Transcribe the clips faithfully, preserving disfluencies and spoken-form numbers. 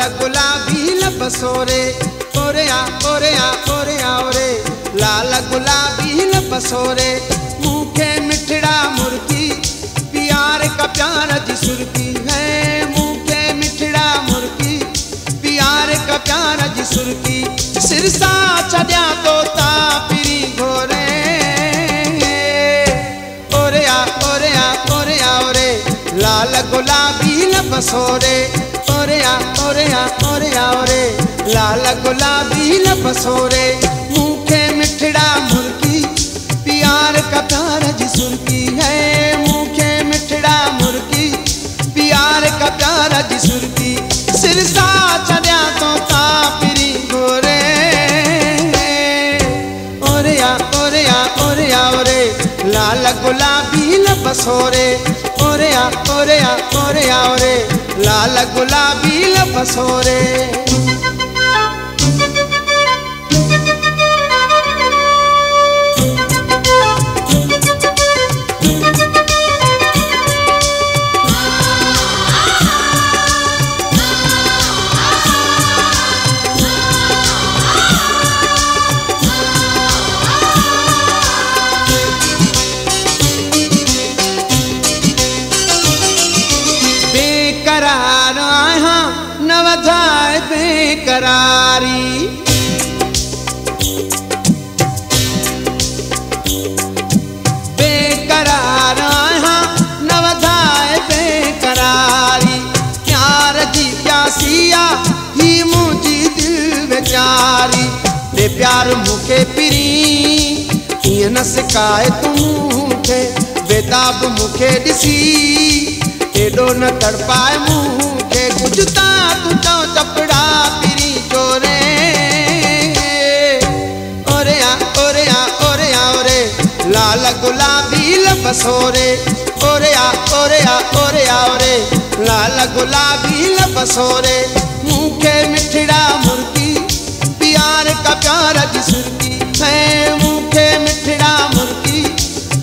लाल गुलाबी लब सोरे ओरेया ओरेया ओरेया ओरे लाल गुलाबी लब सोरे मुखे मिठड़ा मुर्की प्यार का प्यार जी सुरकी है मुखे मिठड़ा मुर्की प्यार का प्यार जी सुरकी सिरसा छड्या तोता पिरी घोरे ओरेया ओरेया ओरेया ओरे लाल गुलाबी लब सोरे ओरेया ओरेया ओरेया ओरे लाल गुलाबी लब सोरे मुखे मिठड़ा मुर्की प्यार का प्यार जी सुरकी है मुखे मिठड़ा मुर्की प्यार का प्यार जी सुरकी सिरसा छड्या तोता पिरी घोरे ओरेया ओरेया ओरेया ओरे लाल गुलाबी लब सोरे ओरेया ओरेया ओरेया ओरे लाल गुलाबी लब सोरे करारी बेकरार हाँ नवधाय बेकरारी प्यार जी प्यासिया ही मुझी दिल बेचारी ते प्यार मुखे पिरी ये न सिखाए तुमके बेताब मुखे दिसी एडो न तड़पाए मुखे कुछ ता तुझो चपड़ा पिरी चोरे ओरेया ओरेया ओरेया ओरे लाल गुलाबी लब सोरे ओरेया ओरेया ओरेया ओरे लाल गुलाबी लब सोरे मुखे मिठड़ा मुर्की प्यार का प्यार जी सुरकी है मुखे मिठड़ा मुर्की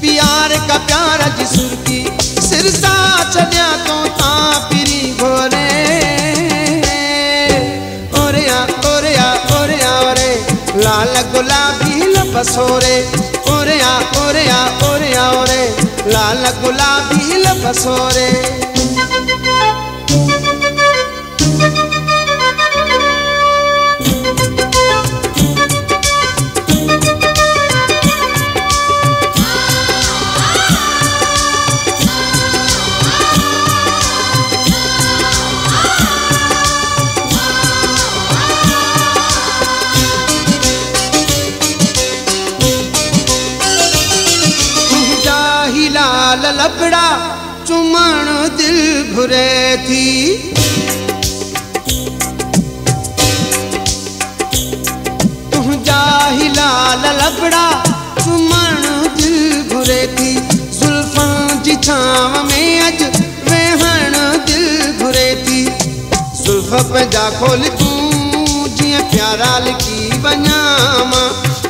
प्यार का प्यार जी सुरकी सिरसा छड्या तोता पिरी घोरे लाल गुलाबी लब सोरे ओरेया ओरेया ओरेया ओरे लाल गुलाबी लब सोरे लाल लबड़ा चुमण दिल घुरे थी तुझा ही लाल लबड़ा चुमण दिल घुरे थी जुल्फां जी छांव में अज वेहण दिल घुरे थी जुल्फ पे जा खोल तूं जिया प्यारा लिखी वञामा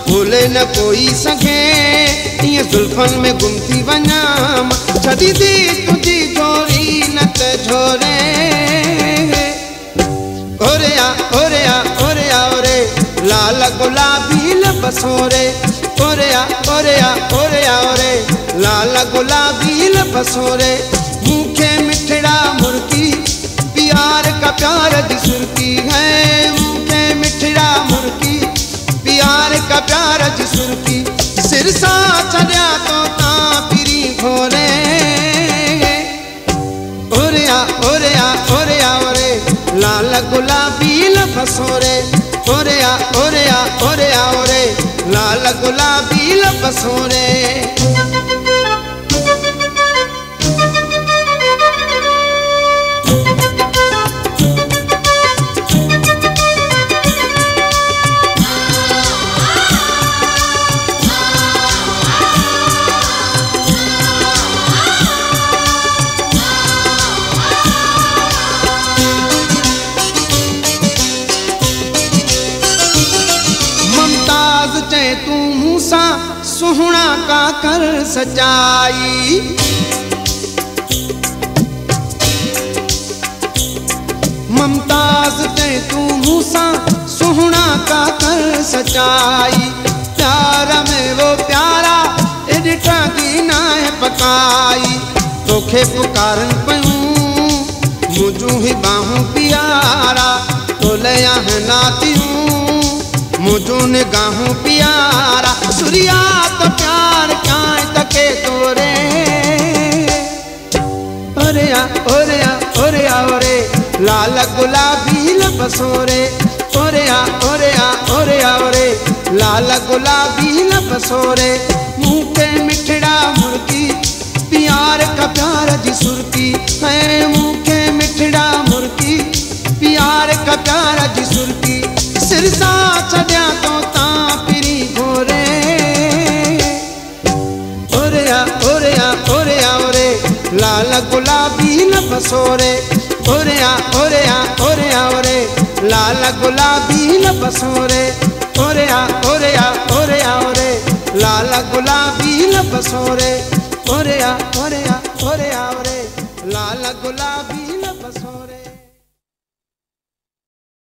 भूले न कोई सके ये जुल्फन में गुमती वनाम छदी दी तुझी छोरी नत झोरे ओरेया ओरेया ओरेया ओरे लाल गुलाबी लब सोरे ओरेया ओरेया ओरेया ओरे लाल गुलाबी लब सोरे मुखे मिठड़ा मुर्की प्यार का प्यार जी सुरकी है मुखे मिठड़ा मुर्की प्यार का प्यार जी सुरकी सिरसा छड्या तोता पिरी घोरे ओरेया ओरेया ओरेया ओरे लाल गुलाबी लब सोरे ओरेया ओरेया ओरेया ओरे लाल गुलाबी लब सोरे सुहना का कर सजाई ममताज मुमताज ते तू मूसा सोहना का कर सचाई। प्यार में वो प्यारा एडिटा की ना है पकाई। तोखे पुकारन पयूं मुझू ही बाहू प्यारा। तोले यहाँ नाती हूँ मुझू ने गाहूँ प्यारा। सूर्या तो प्यार क्या तके तोरे ओरे या ओरे या ओरे या ओरे लाल गुलाबी लब सोरे। ओरे आ ओरे आ ओरे आ ओरे लाल गुलाबी लब सोरे। मुँह पे मिठड़ा मुर्की प्यार का प्यार जी सुरकी है। मुँह के मिठड़ा मुर्की प्यार का प्यार जी सुरकी। सिरसा छड्या तो ता पिरी गोरे ओरे आ ओरे आ ओरे आ ओरे लाल गुलाबी लब सोरे। ओरे आ ओरे आ ओरे आ ओरे लाल गुलाबी लब सोरे। ओरे आ ओरे आ ओरे आ ओरे लाल गुलाबी लब सोरे। ओरे आ ओरे आ ओरे आ ओरे लाल गुलाबी।